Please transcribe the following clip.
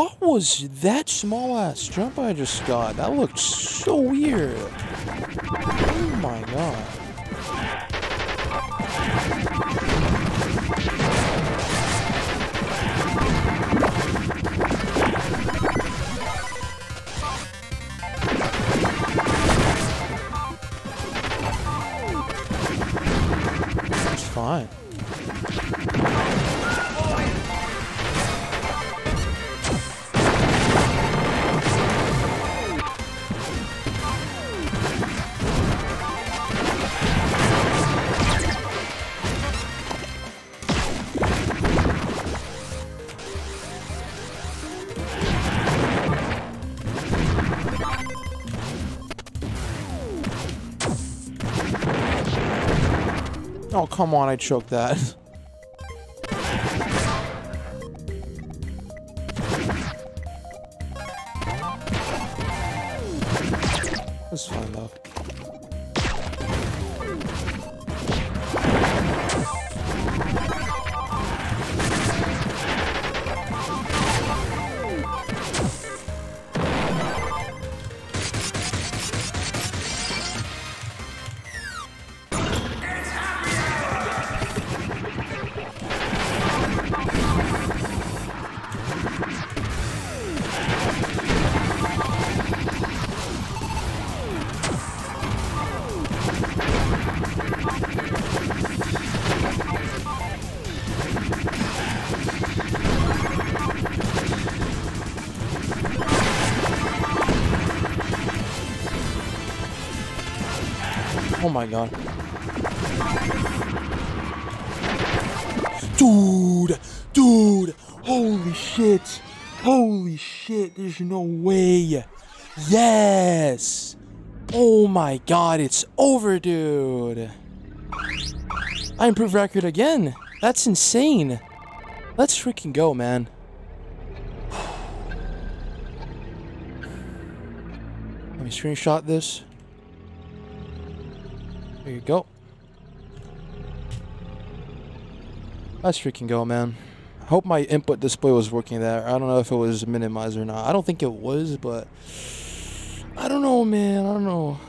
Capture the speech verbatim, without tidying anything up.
What was that small ass jump I just got? That looked so weird. Oh my god. It's fine. Oh, come on, I choked that. That's fine, though. Oh my god. Dude! Dude! Holy shit! Holy shit, there's no way! Yes! Oh my god, it's over, dude! I improved record again! That's insane! Let's freaking go, man. Let me screenshot this. There you go. Let's freaking go, man. I hope my input display was working there. I don't know if it was minimized or not. I don't think it was, but I don't know, man. I don't know.